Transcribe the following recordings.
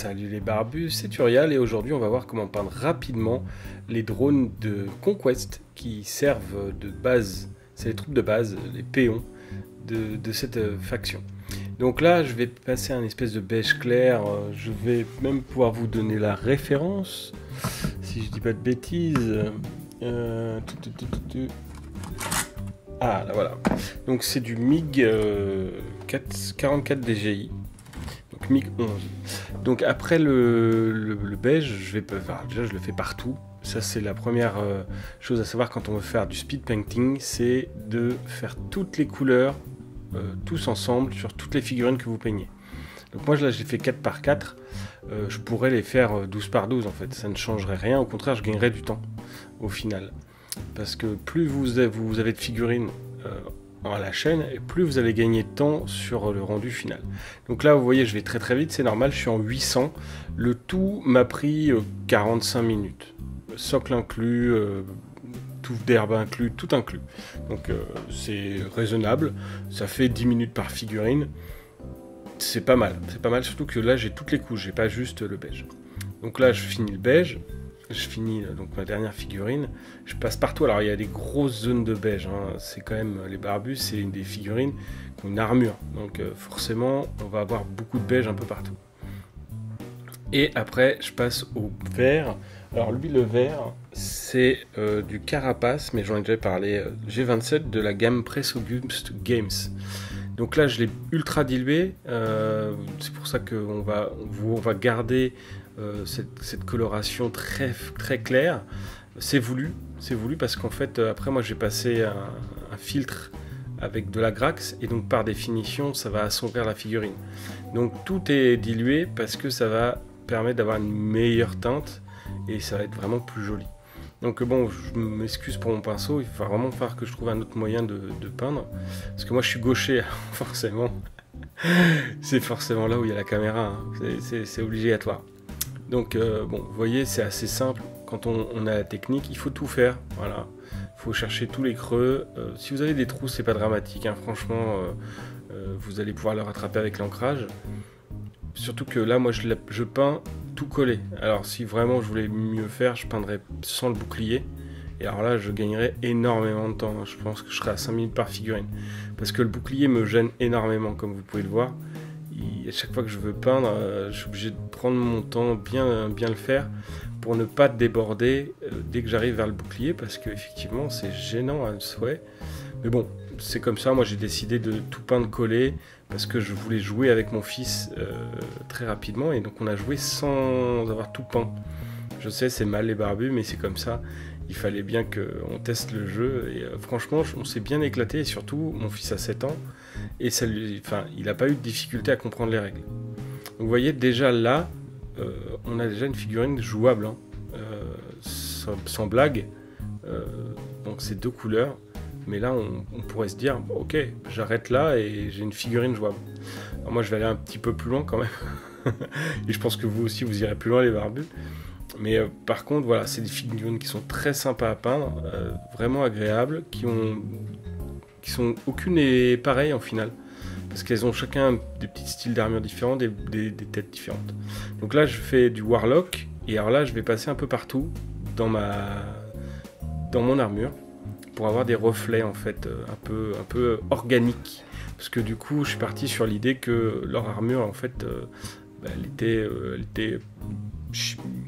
Salut les barbus, c'est Turial et aujourd'hui on va voir comment peindre rapidement les drones de Conquest qui servent de base, c'est les troupes de base, les péons de cette faction. Donc là je vais passer à un espèce de beige clair, je vais même pouvoir vous donner la référence, si je dis pas de bêtises. Ah là voilà, donc c'est du MiG 44 DGI. Donc MiG 11. Donc après le beige, déjà je le fais partout. Ça c'est la première chose à savoir quand on veut faire du speed painting, c'est de faire toutes les couleurs tous ensemble sur toutes les figurines que vous peignez. Donc moi là j'ai fait 4 par 4, je pourrais les faire 12 par 12 en fait, ça ne changerait rien, au contraire je gagnerais du temps au final. Parce que plus vous avez de figurines à la chaîne, et plus vous allez gagner de temps sur le rendu final. Donc là vous voyez je vais très très vite, c'est normal, je suis en 800, le tout m'a pris 45 minutes, socle inclus, touffe d'herbe inclus, tout inclus, donc c'est raisonnable, ça fait 10 minutes par figurine, c'est pas mal, surtout que là j'ai toutes les couches, j'ai pas juste le beige. Donc là je finis le beige, je finis donc ma dernière figurine, je passe partout. Alors il y a des grosses zones de beige, hein. C'est quand même les barbus, c'est une des figurines qui ont une armure, donc forcément on va avoir beaucoup de beige un peu partout. Et après je passe au vert. Alors lui le vert c'est du carapace, mais j'en ai déjà parlé, G27 de la gamme Press August Games. Donc là je l'ai ultra dilué, c'est pour ça qu'on va, garder cette coloration très très claire. C'est voulu, parce qu'en fait après moi j'ai passé un filtre avec de la grax et donc par définition ça va assombrir la figurine. Donc tout est dilué parce que ça va permettre d'avoir une meilleure teinte et ça va être vraiment plus joli. Donc bon, je m'excuse pour mon pinceau, il va vraiment falloir que je trouve un autre moyen de peindre parce que moi je suis gaucher forcément. C'est forcément là où il y a la caméra, hein. C'est obligatoire. Donc bon, vous voyez, c'est assez simple. Quand on a la technique, il faut tout faire. Voilà, il faut chercher tous les creux. Si vous avez des trous, c'est pas dramatique, hein. Franchement, vous allez pouvoir le rattraper avec l'ancrage. Surtout que là, moi, je peins tout collé. Alors, si vraiment je voulais mieux faire, je peindrais sans le bouclier. Et alors là, je gagnerais énormément de temps. Je pense que je serais à 5 minutes par figurine. Parce que le bouclier me gêne énormément, comme vous pouvez le voir. À chaque fois que je veux peindre, je suis obligé de prendre mon temps, bien le faire, pour ne pas déborder dès que j'arrive vers le bouclier, parce qu'effectivement c'est gênant à souhait. Mais bon, c'est comme ça, moi j'ai décidé de tout peindre collé, parce que je voulais jouer avec mon fils très rapidement, et donc on a joué sans avoir tout peint. Je sais, c'est mal les barbus, mais c'est comme ça, il fallait bien qu'on teste le jeu, et franchement, on s'est bien éclaté, et surtout, mon fils a 7 ans, et ça lui, il n'a pas eu de difficulté à comprendre les règles. Donc, vous voyez, déjà là, on a déjà une figurine jouable, hein, sans blague, donc c'est 2 couleurs, mais là, on pourrait se dire, bon, ok, j'arrête là, et j'ai une figurine jouable. Alors moi, je vais aller un petit peu plus loin, quand même, et je pense que vous aussi, vous irez plus loin, les barbus. Mais par contre, voilà, c'est des figurines qui sont très sympas à peindre, vraiment agréables, qui sont aucune et pareille en finale, parce qu'elles ont chacun des petits styles d'armure différents, des têtes différentes. Donc là, je fais du Warlock, et alors là, je vais passer un peu partout dans mon armure pour avoir des reflets en fait un peu organiques, parce que du coup, je suis parti sur l'idée que leur armure en fait, elle était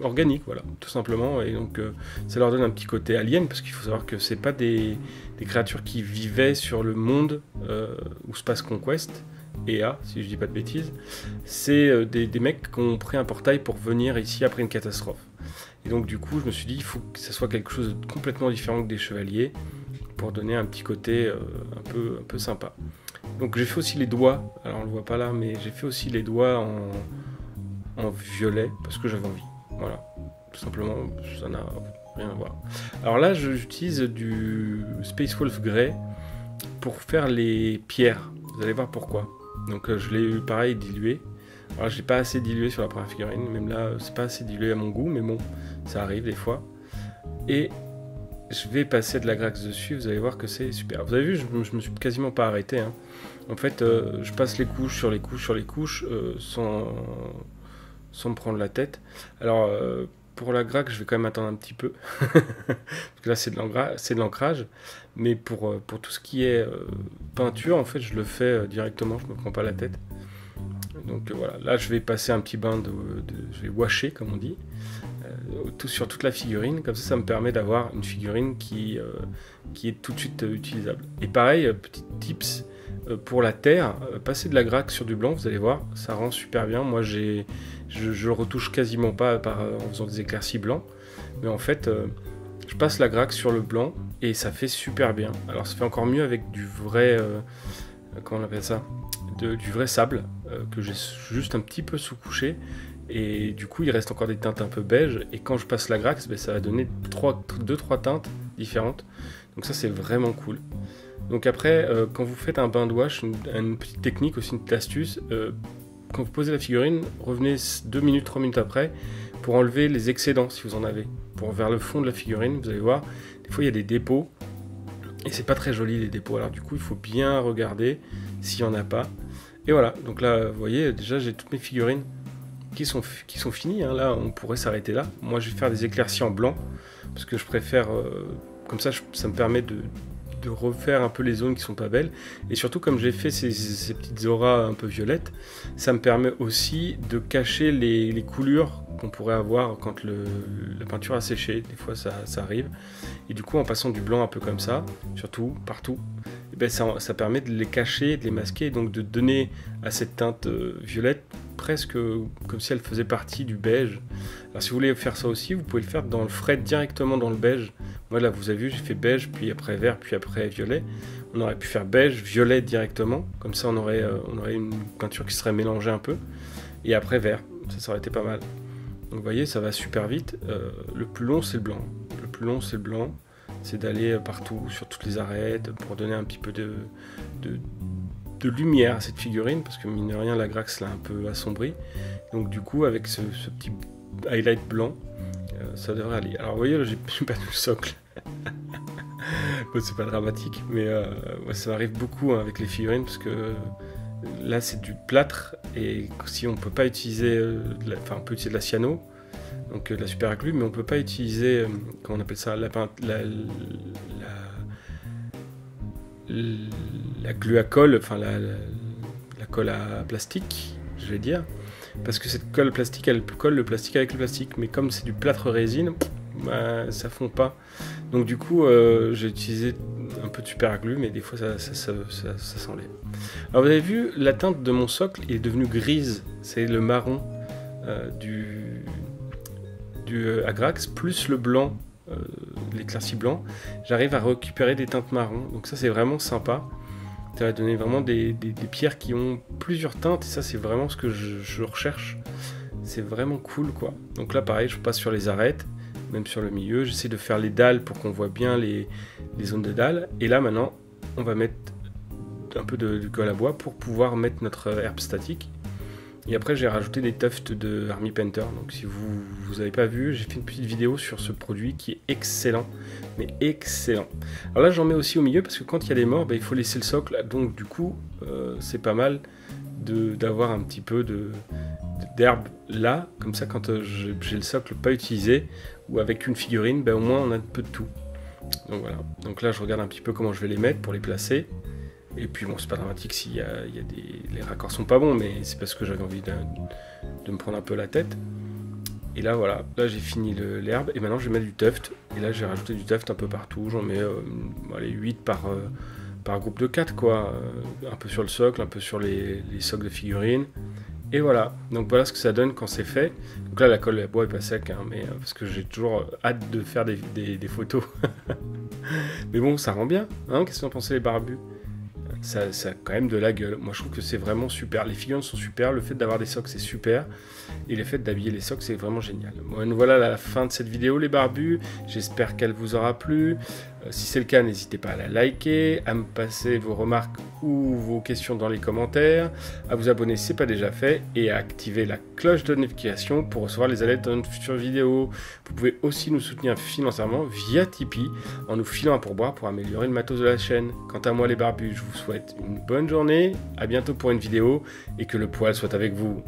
organique, voilà, tout simplement, et donc ça leur donne un petit côté alien, parce qu'il faut savoir que c'est pas des créatures qui vivaient sur le monde où se passe Conquest, EA, si je dis pas de bêtises, c'est des mecs qui ont pris un portail pour venir ici après une catastrophe, et donc du coup je me suis dit il faut que ça soit quelque chose de complètement différent que des chevaliers, pour donner un petit côté un peu sympa. Donc j'ai fait aussi les doigts, alors on le voit pas là, mais j'ai fait aussi les doigts en violet parce que j'avais envie, voilà, tout simplement, ça n'a rien à voir. Alors là j'utilise du Space Wolf Grey pour faire les pierres, vous allez voir pourquoi. Donc je l'ai eu pareil dilué, alors j'ai pas assez dilué sur la première figurine, même là c'est pas assez dilué à mon goût, mais bon ça arrive des fois, et je vais passer de la grax dessus, vous allez voir que c'est super. Vous avez vu, je me suis quasiment pas arrêté, hein. En fait je passe les couches sur les couches sans sans me prendre la tête. Alors pour la graque, je vais quand même attendre un petit peu parce que là c'est de l'ancrage, mais pour tout ce qui est peinture, en fait je le fais directement, je me prends pas la tête. Donc voilà, là je vais passer un petit bain je vais washer comme on dit, sur toute la figurine, comme ça ça me permet d'avoir une figurine qui est tout de suite utilisable. Et pareil, petit tips pour la terre, passer de la graque sur du blanc, vous allez voir, ça rend super bien. Moi je le retouche quasiment pas en faisant des éclaircies blancs, mais en fait je passe la graque sur le blanc et ça fait super bien. Alors ça fait encore mieux avec du vrai, comment on appelle ça, du vrai sable que j'ai juste un petit peu sous-couché, et du coup il reste encore des teintes un peu beige, et quand je passe la graque, ben, ça va donner 2-3 teintes différentes, donc ça c'est vraiment cool. Donc après quand vous faites un bain de wash, une petite technique aussi, une petite astuce, quand vous posez la figurine, revenez 2 minutes, 3 minutes après pour enlever les excédents si vous en avez, pour vers le fond de la figurine, vous allez voir, des fois il y a des dépôts, et c'est pas très joli les dépôts, alors du coup il faut bien regarder s'il n'y en a pas. Et voilà, donc là vous voyez déjà j'ai toutes mes figurines qui sont finies, hein. Là on pourrait s'arrêter là. Moi je vais faire des éclaircies en blanc, parce que je préfère, comme ça ça me permet de refaire un peu les zones qui sont pas belles, et surtout comme j'ai fait ces petites auras un peu violettes, ça me permet aussi de cacher les coulures qu'on pourrait avoir quand la peinture a séché, des fois ça arrive, et du coup en passant du blanc un peu comme ça, surtout partout, et ben ça permet de les cacher, de les masquer, et donc de donner à cette teinte violette presque comme si elle faisait partie du beige. Alors si vous voulez faire ça aussi, vous pouvez le faire dans le frais directement dans le beige. Moi là vous avez vu, j'ai fait beige, puis après vert, puis après violet. On aurait pu faire beige, violet directement, comme ça on aurait une peinture qui serait mélangée un peu, et après vert, ça aurait été pas mal. Donc vous voyez, ça va super vite. Le plus long c'est le blanc. Le plus long c'est le blanc, c'est d'aller partout, sur toutes les arêtes, pour donner un petit peu de lumière à cette figurine, parce que mine de rien la graque l'a un peu assombrie. Donc du coup avec ce petit highlight blanc, ça devrait aller. Alors vous voyez là, j'ai perdu le socle. Bon, c'est pas dramatique, mais ouais, ça arrive beaucoup hein, avec les figurines, parce que là c'est du plâtre, et si on peut pas utiliser on peut utiliser de la cyano, donc de la super glue, mais on peut pas utiliser comment on appelle ça, la glue à colle, enfin la colle à plastique, je vais dire, parce que cette colle plastique elle colle le plastique avec le plastique, mais comme c'est du plâtre résine, bah, ça fond pas. Donc du coup j'ai utilisé un peu de super glue, mais des fois ça s'enlève. Alors vous avez vu, la teinte de mon socle est devenue grise, c'est le marron du Agrax plus le blanc, l'éclairci blanc, j'arrive à récupérer des teintes marron, donc ça c'est vraiment sympa. Ça va donner vraiment des pierres qui ont plusieurs teintes, et ça c'est vraiment ce que je recherche, c'est vraiment cool quoi. Donc là pareil, je passe sur les arêtes, même sur le milieu, j'essaie de faire les dalles pour qu'on voit bien les zones de dalles, et là maintenant on va mettre un peu de colle à bois pour pouvoir mettre notre herbe statique. Et après j'ai rajouté des tufts de Army Painter, donc si vous n'avez pas vu, j'ai fait une petite vidéo sur ce produit qui est excellent, mais excellent. Alors là j'en mets aussi au milieu, parce que quand il y a des morts, bah, il faut laisser le socle, donc du coup c'est pas mal d'avoir un petit peu d'herbe là, comme ça quand j'ai le socle pas utilisé, ou avec une figurine, bah, au moins on a un peu de tout. Donc voilà, donc là je regarde un petit peu comment je vais les mettre pour les placer. Et puis bon, c'est pas dramatique s'il y a, les raccords sont pas bons, mais c'est parce que j'avais envie de me prendre un peu la tête. Et là voilà, là j'ai fini l'herbe, et maintenant je vais mettre du tuft. Et là j'ai rajouté du tuft un peu partout, j'en mets allez, 8 par groupe de 4 quoi. Un peu sur le socle, un peu sur les socles de figurines. Et voilà, donc voilà ce que ça donne quand c'est fait. Donc là la colle à bois est pas sec, hein, mais, parce que j'ai toujours hâte de faire des photos. Mais bon, ça rend bien, hein, qu'est-ce que vous en pensez les barbus? Ça a quand même de la gueule. Moi je trouve que c'est vraiment super, les figurines sont super, le fait d'avoir des socles c'est super, et le fait d'habiller les socles c'est vraiment génial. Bon, voilà la fin de cette vidéo les barbus, j'espère qu'elle vous aura plu. Si c'est le cas, n'hésitez pas à la liker, à me passer vos remarques ou vos questions dans les commentaires, à vous abonner si ce n'est pas déjà fait, et à activer la cloche de notification pour recevoir les alertes de notre future vidéo. Vous pouvez aussi nous soutenir financièrement via Tipeee, en nous filant un pourboire pour améliorer le matos de la chaîne. Quant à moi les barbus, je vous souhaite une bonne journée, à bientôt pour une vidéo, et que le poil soit avec vous.